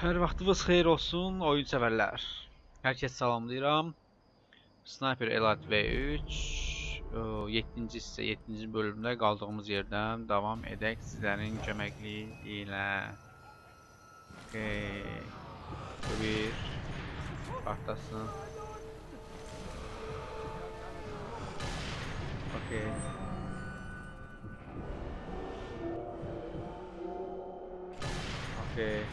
Hər vaxtınız xeyir olsun, oyun sevərlər. Hər kəs salamlayıram. Sniper Elite 3 7-ci hissə, 7-ci bölümdə qaldığımız yerdən davam edək sizlərin köməkliyi ilə. Okay. Bu bir partlasın. Okay. Okay.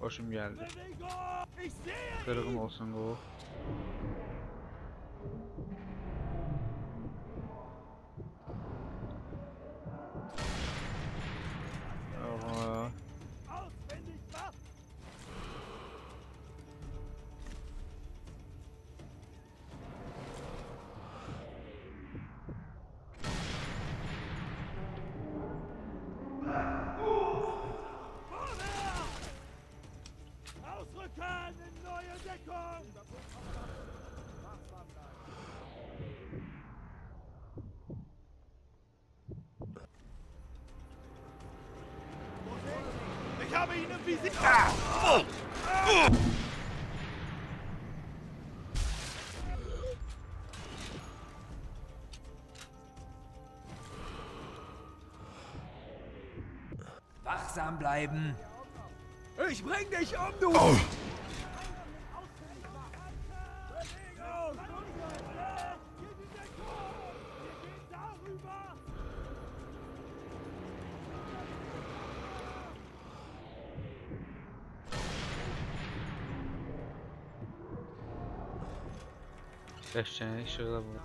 Koşum geldi. Kırgın olsun bu. Aha. Wachsam bleiben. Ich bring dich um, du! Oh. Gerçekten şurada buldum.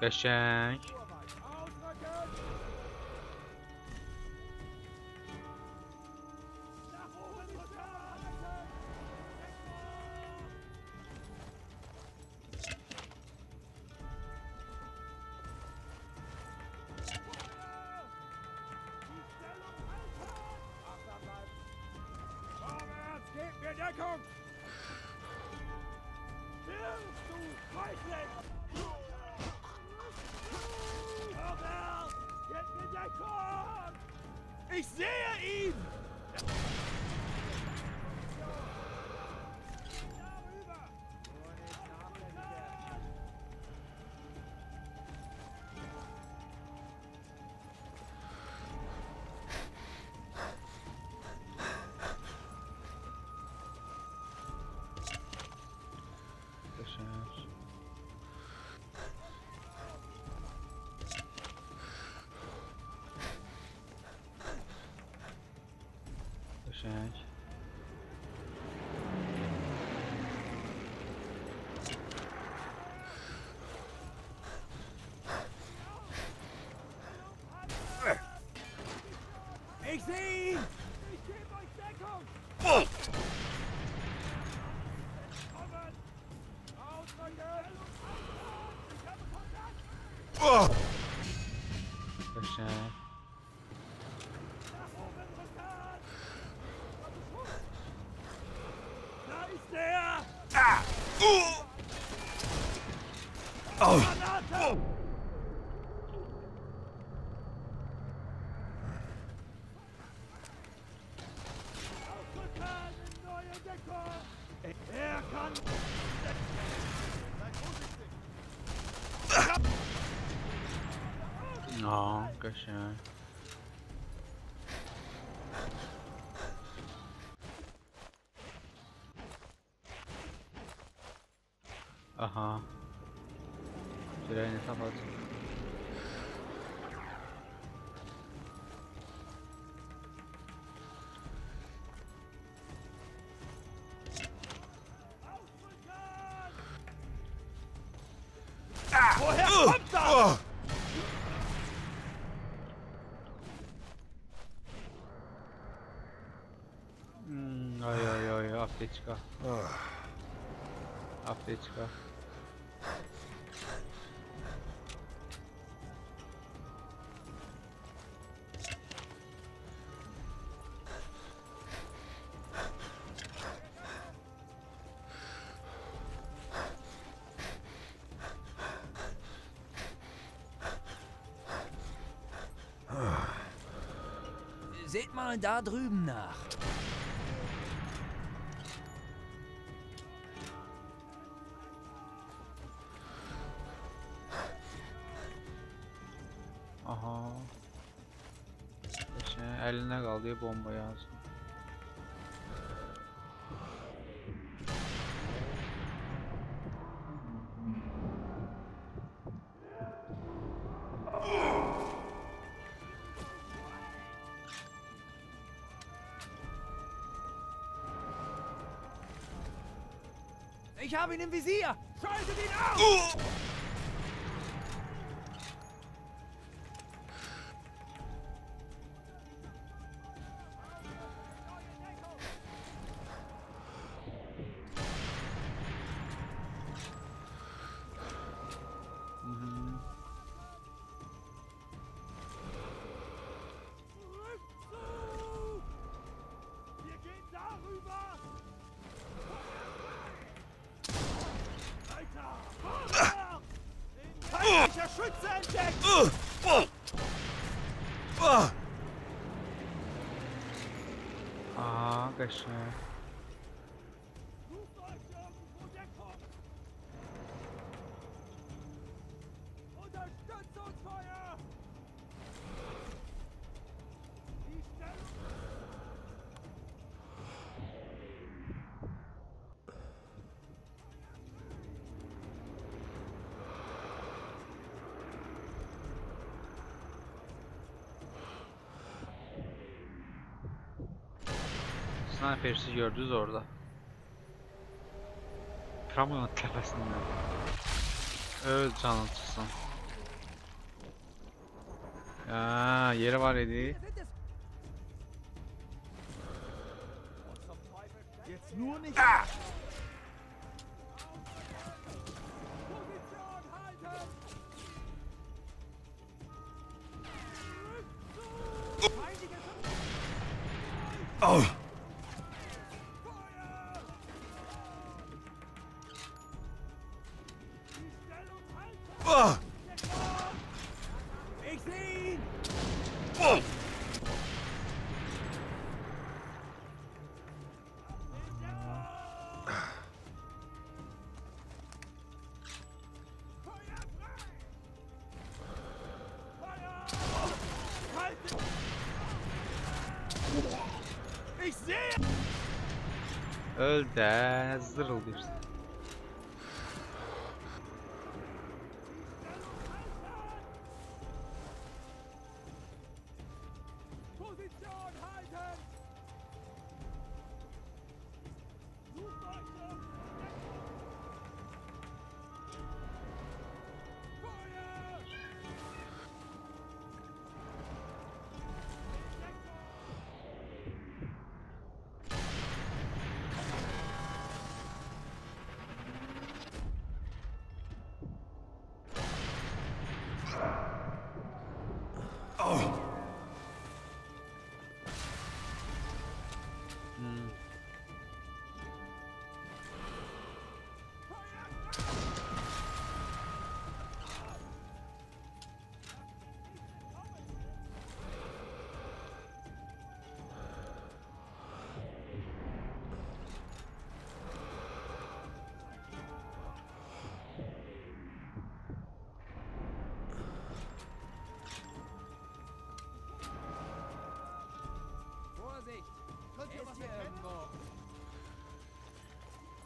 Gerçekten. Ich sehe ihn! Gente. Ich sehe ihn! Ich gebe euch Deckung! Oh. Oh. No, good shot. Aha. Şuraya ne saparsın? Apteczka. Apteczka. Seht mal da drüben nach. Aha. Şimdi eline kaldı ya bomba yansın. Ich habe ihn im Visier! Schaltet ihn aus! Sniper'si gördünüz orada. Tramvayın tepesinden. Öl canlıcısın. Ya yeri var idi. Ah! Oh! Öl de zırıl diyorsun.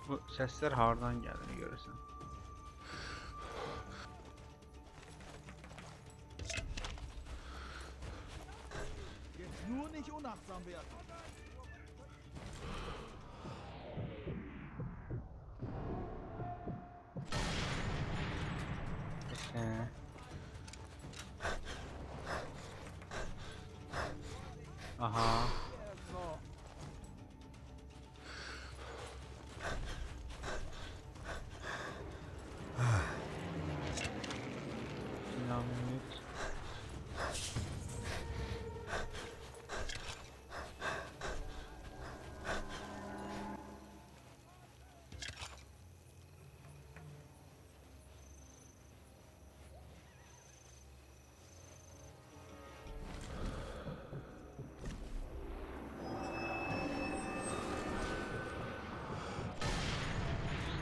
Bu sesler hardan geldiğini görürsen. Aha.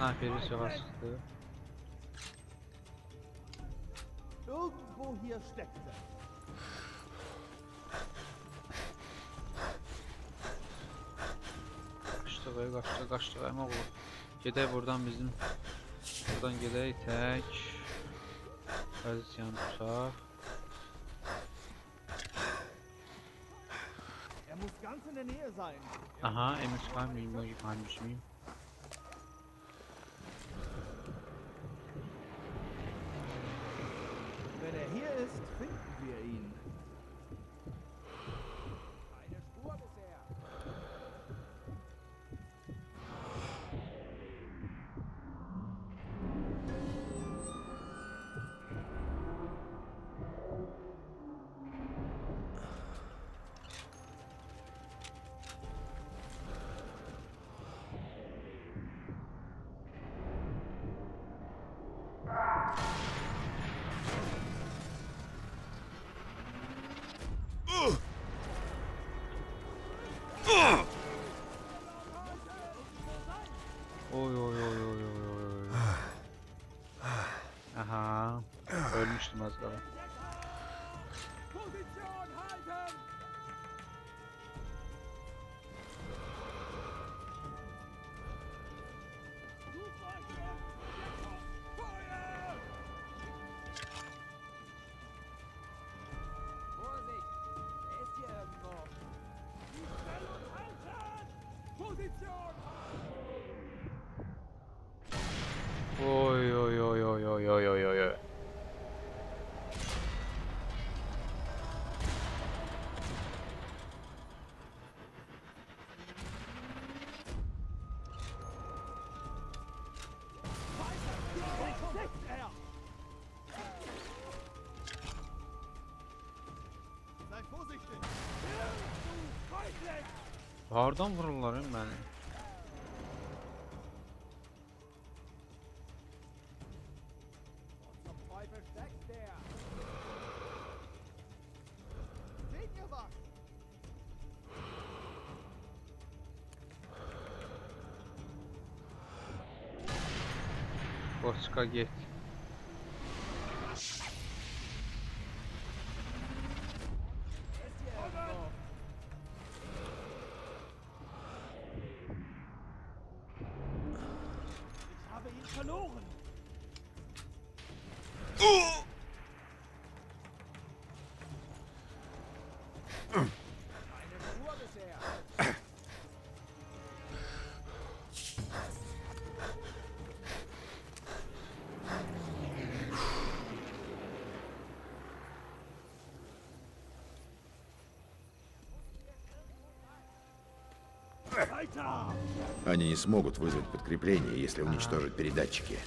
Sniper'i sola sıktı. Irgendwo hier steckt er. Kaçtı be, kaçtı, kaçtı be, ama oğlum. Gedək buradan bizim. Buradan gedək tək. Pozisyon tutaq. Aha, MS var mıyım, varmış mıyım? Aha, ölmüştüm az daha. Hardan vururlar hem beni. Boşka git. Они не смогут вызвать подкрепление, если уничтожат передатчики.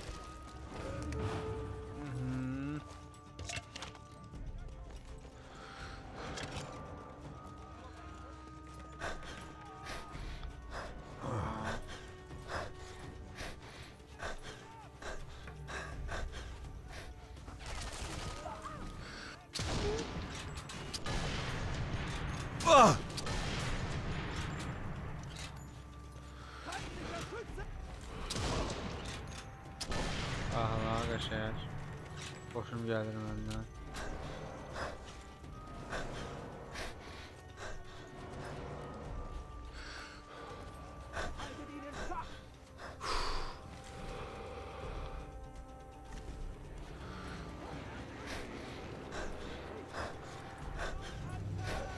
Boşum gelir benden.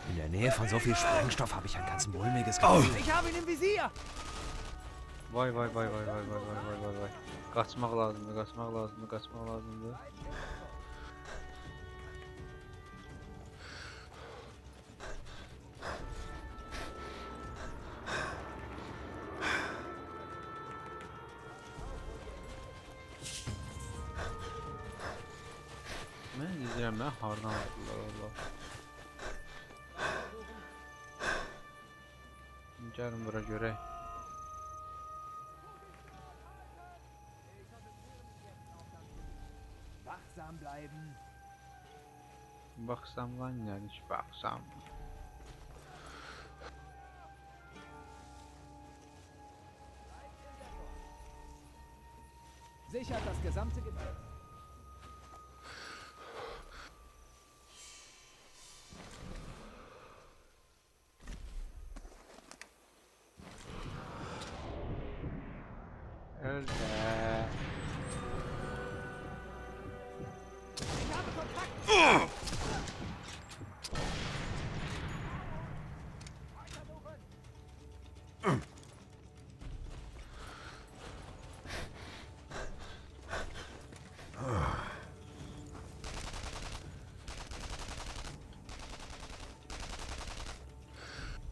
In der Nähe von so viel Sprengstoff habe ich ein ganz mulmiges Gefühl. Ich habe ihn im Visier. Vay vay vay vay vay vay vay vay vay. Kaçmaq lazımdı, kaçmaq lazımdı, kaçmaq lazımdı. Mən izləyirəm, mən hardan atırlar Allah. Gəlin bura görək. Baksam lan yani, hiç baksam. Sichert das gesamte Gebiet.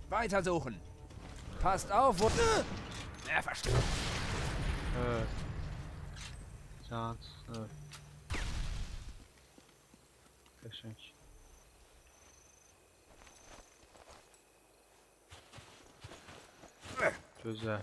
Weiter suchen. Passt auf, wo... Er versteht. Chance. Exchange. Güzel.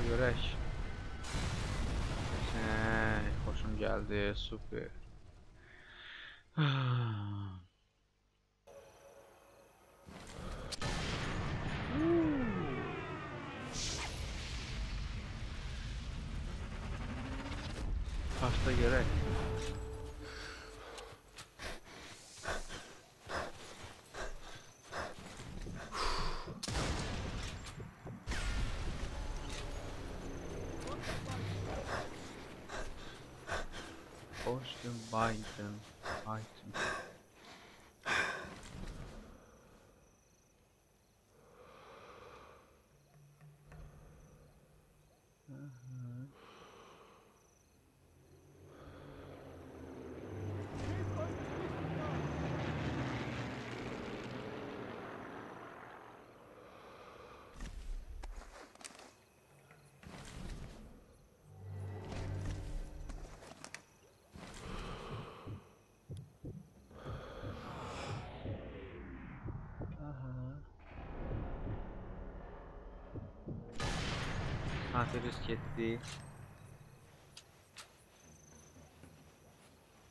Görək. Sən, xoşum gəldi, super. Pasta görək. Item. Risk etdi.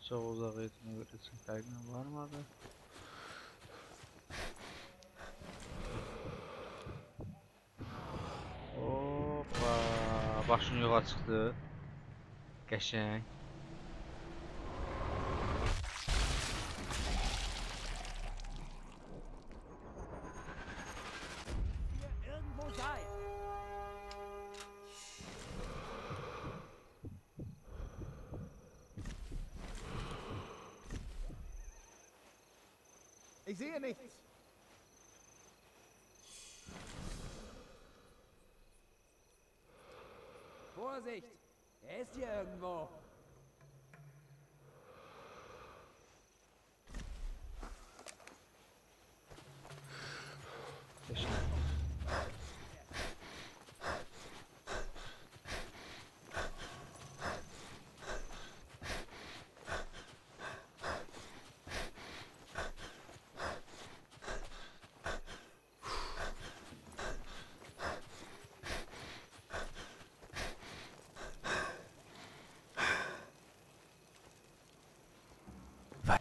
Çox uzaq etmə üçün təqdim varmadı. Hoppa, başın yoxa çıxdı. Qəşəng. Ich sehe nichts. Vorsicht, er ist hier irgendwo.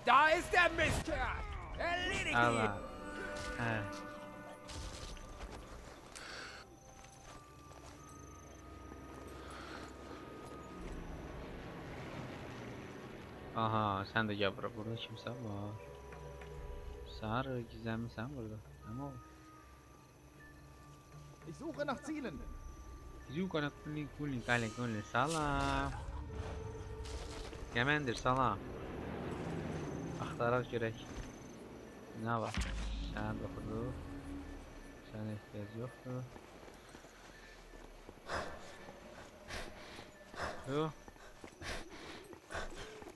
Da ist der Mistkerl! Erledigt ihn! Aha, sen de gel bura. Burada kimse var. Sarı, gizemli sen burada. Tamam. Ich suche nach Zielen. Ich suche nach Zielen. Kale, salam. Kemendir, salam. Axtaraq görək. Nə var? Sən oxudu. tane ihtiyacı yok da. Yok.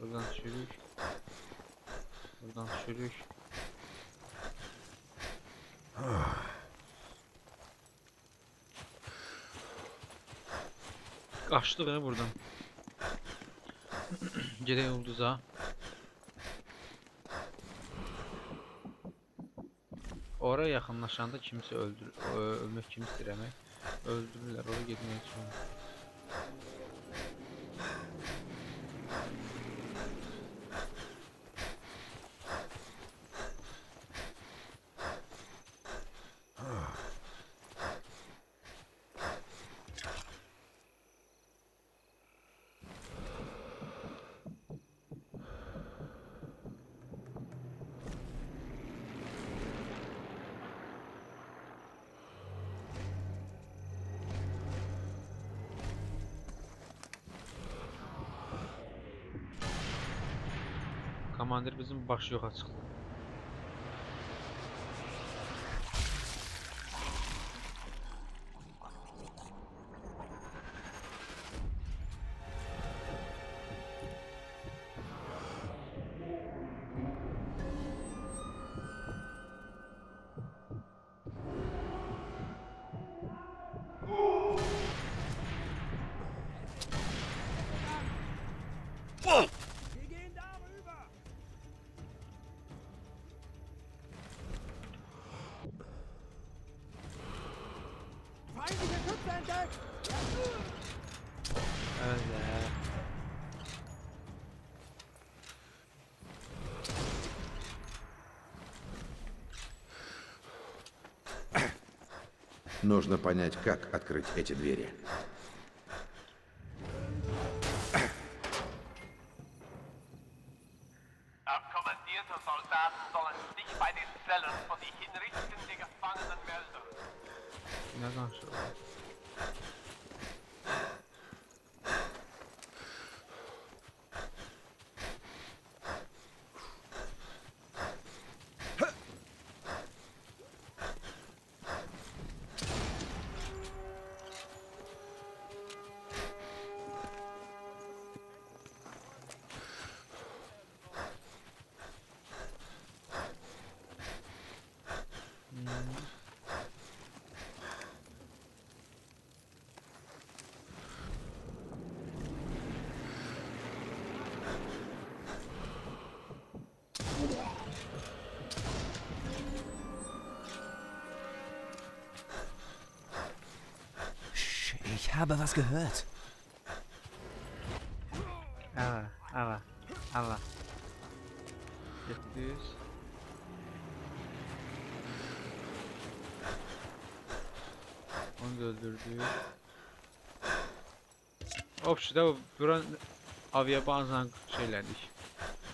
Buradan sürük. Buradan sürük. Kaçtı beni buradan. Gerek oldu daha. Oraya yakınlaşanda kimse öldür, ölmek kimi diremek, öldürürler. Oraya gitmeye çalışıyorum. Komandir bizim başı yoxa çıxdı. Нужно понять, как открыть эти двери. Ich habe was gehört. Aber. Jetzt onu da öldürdük. Obşuda buranın aviyabanzan şeylədik.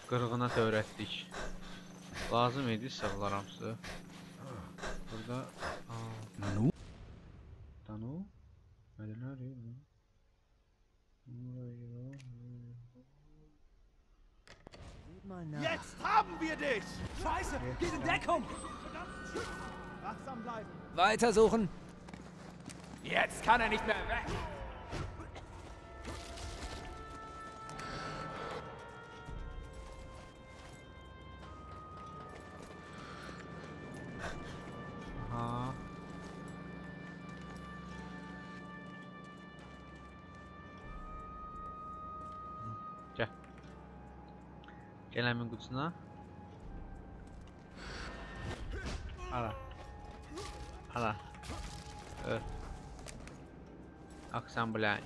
Qırğına törətdik. Lazım idi bunlar hamısı. Burada Nanu. Nanu. Mədələr idi. Jetzt haben wir dich. Scheiße, geh in Deckung. Wachsam bleiben. Weiter suchen. Jetzt kann nicht mehr weg. Aha. Gel. Gel hemen kutusuna. Ala. Ala. Evet. Aksan bulayım.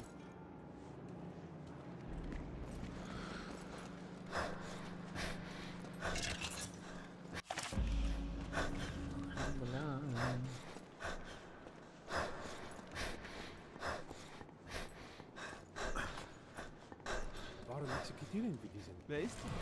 Warum exekutieren wir diesen? Wer ist das?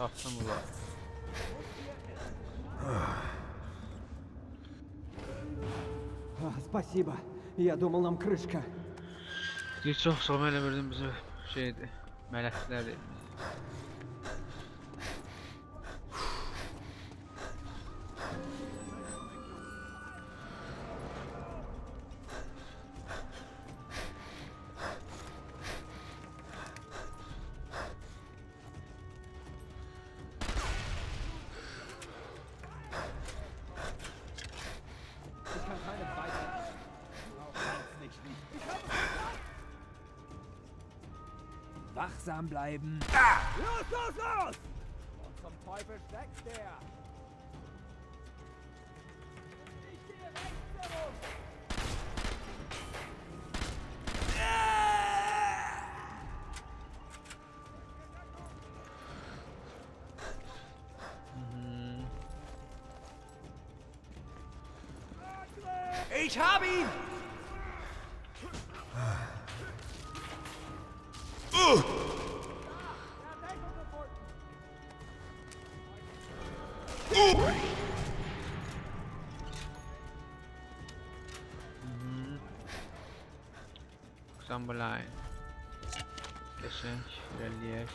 aklımıza. Спасибо. Я думал, нам крышка. Çok Somali verdim bize şeydi. Meleklerdi. Wachsam bleiben. Ah! Los, los, los! Und zum Teufel steckt der. Ich gehe rechts herum. Ich habe ihn! Sambalay. Kesin, ilerleyek.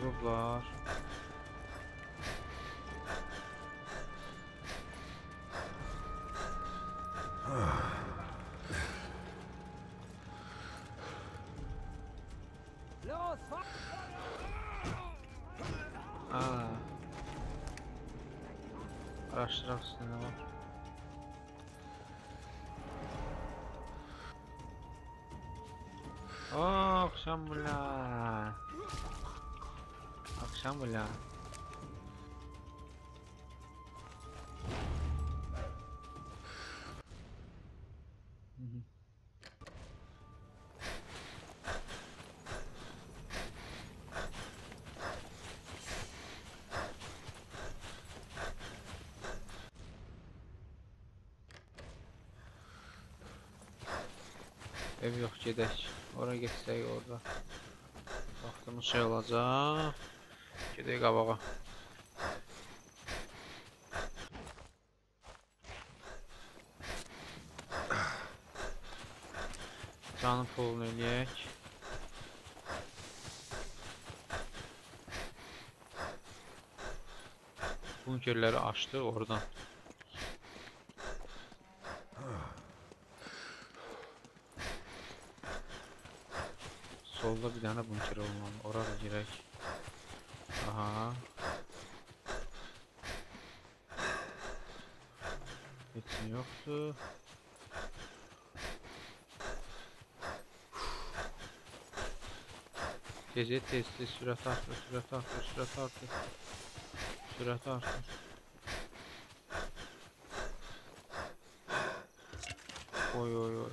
Gruplar. Araştırak üstünde var. Ooo akşam bula. Akşam bula. Ev yox, gedək. Oraya getsək orada vaxtımız şey olacaq. Gedək qabağa. Canı pulunu eləyək. Bunkerləri açdıq oradan. Solda bir tane bunker olmalı. Orada girek. Aha. Hiç yoktu. Gece testi sürat artır, sürat artır, sürat artır. Sürat artır. Oy oy oy.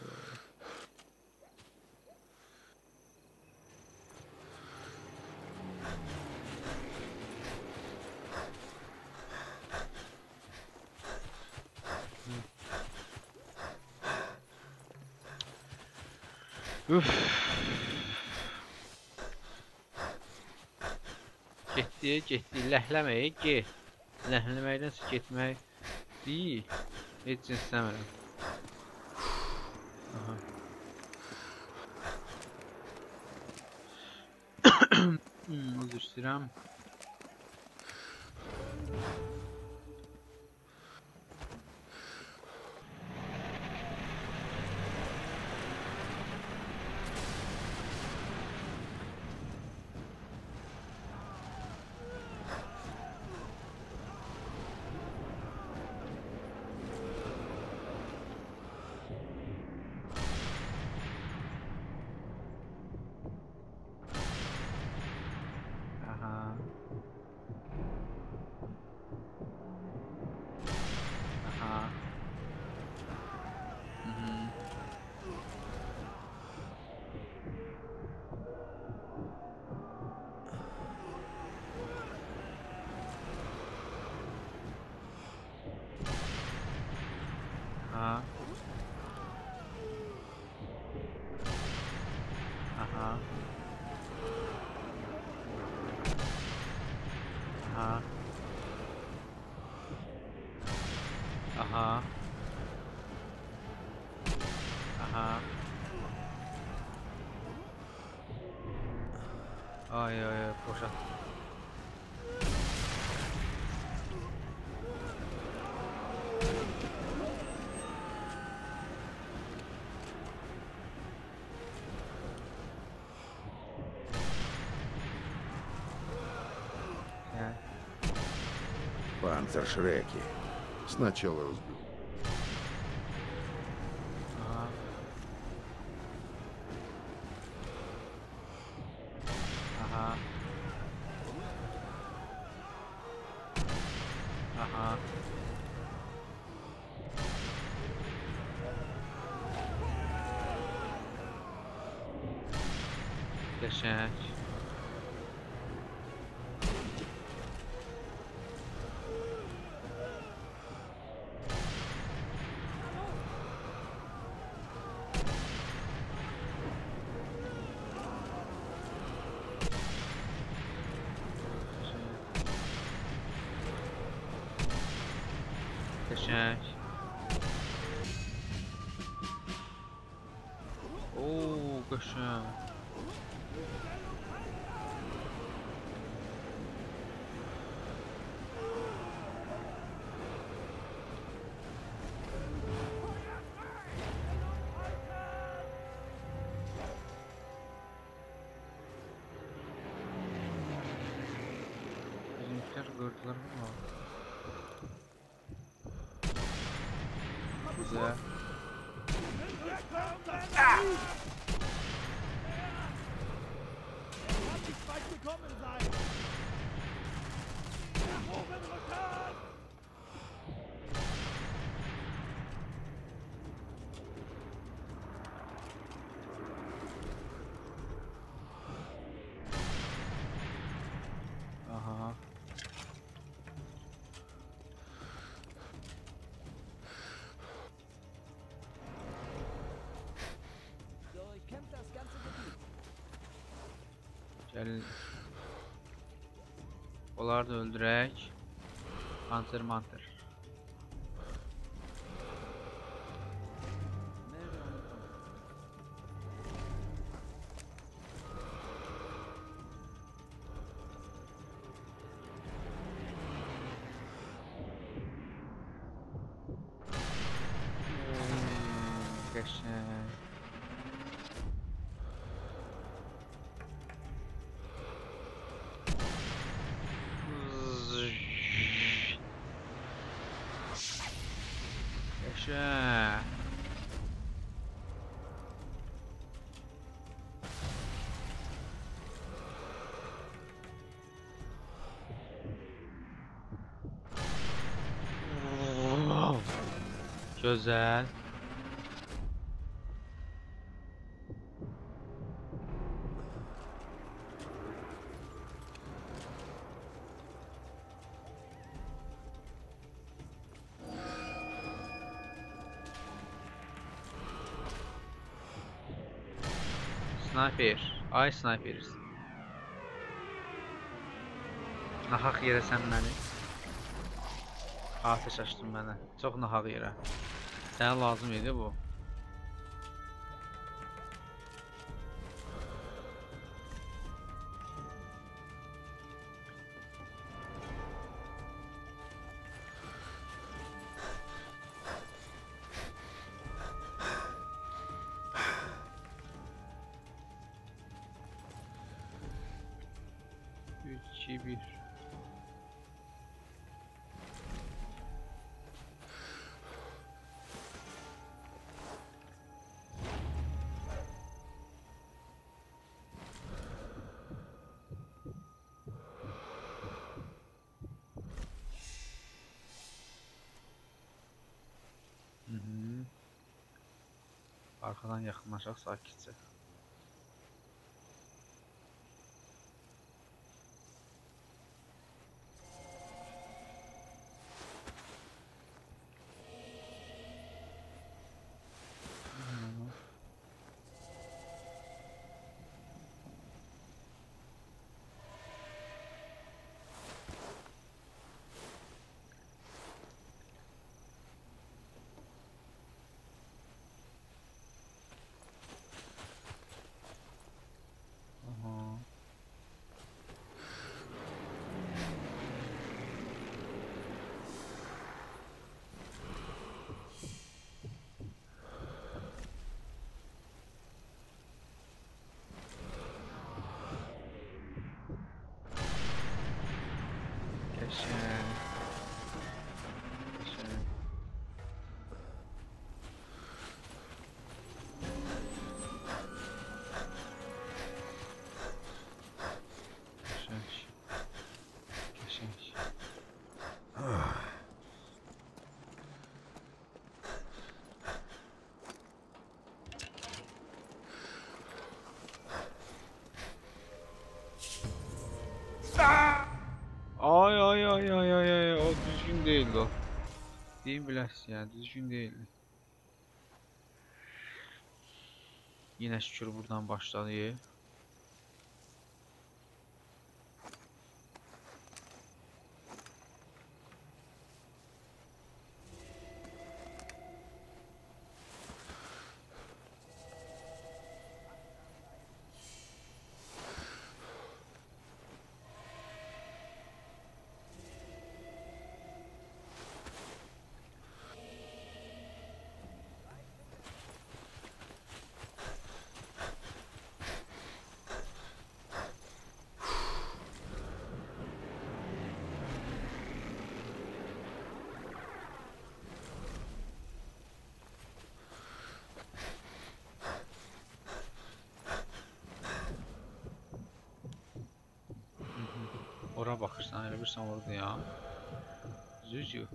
Üff. Getdi, getdi, ləhləmək, get. Ləhləməkdənsə getmək deyil. Heç istəmirəm. Özür istəyirəm. Aha. Aha. Aha. Ay ay ay, boşa. Панцер Шреки. Сначала разбил. Oh, gosh. Güzel. Aha. Gəlin. Onları da öldürək. Mantır. Güzel. Sniper. Ay sniperiz. Nahaq yerə sən məni. Ateş açdın mənə. Çox nahaq yerə. Sənə lazım idi bu. Arxadan yaxınlaşaq sakitcə. Ay o düzgün değildi o. Değil bilersin ya, düzgün değildi. Yine şükür buradan başladı. Ora bakırsan, elə bilirsən orada ya. Züzü.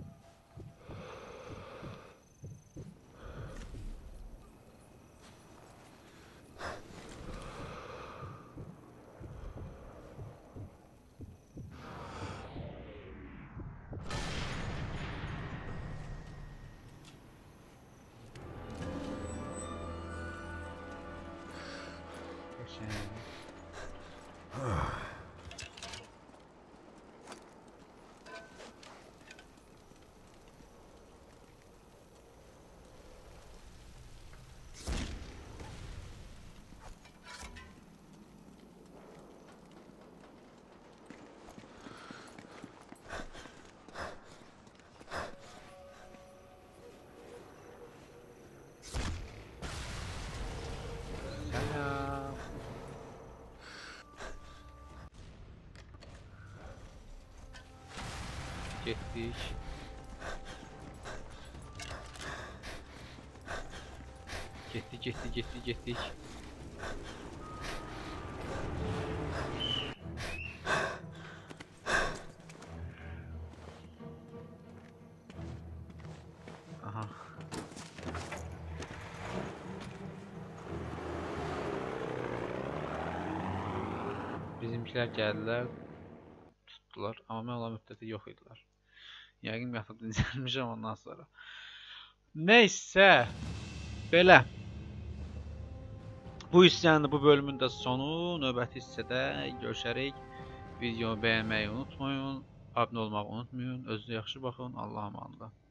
Gittik. Gittik. Aha. Bizimkiler geldiler, tuttular ama mən olan müddətdə yox idilər. Yəqin yatıb dincəlmişəm ondan sonra. Neysə, belə. Bu hissənin, bu bölümün də sonu. Növbəti hissədə görüşərik. Videonu bəyənməyi unutmayın. Abunə olmağı unutmayın. Özünüzə yaxşı baxın. Allah'a emanet olun.